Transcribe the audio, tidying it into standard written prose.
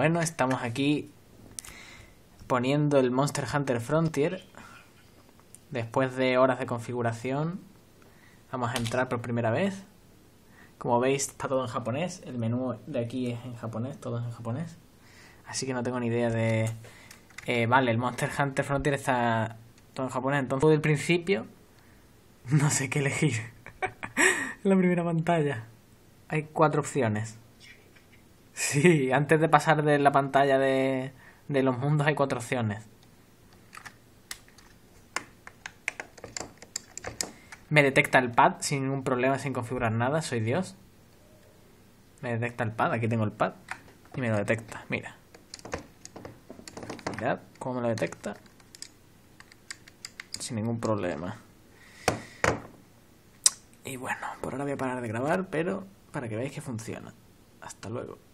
Bueno, estamos aquí poniendo el Monster Hunter Frontier. Después de horas de configuración, vamos a entrar por primera vez. Como veis, está todo en japonés. El menú de aquí es en japonés, todo es en japonés. Así que no tengo ni idea de... vale, el Monster Hunter Frontier está todo en japonés. Entonces, desde el principio, no sé qué elegir. En la primera pantalla hay 4 opciones. Sí, antes de pasar de la pantalla de los mundos hay 4 opciones. Me detecta el pad sin ningún problema, sin configurar nada, soy Dios. Me detecta el pad, aquí tengo el pad. Y me lo detecta, mira. Mirad cómo me lo detecta. Sin ningún problema. Y bueno, por ahora voy a parar de grabar, pero para que veáis que funciona. Hasta luego.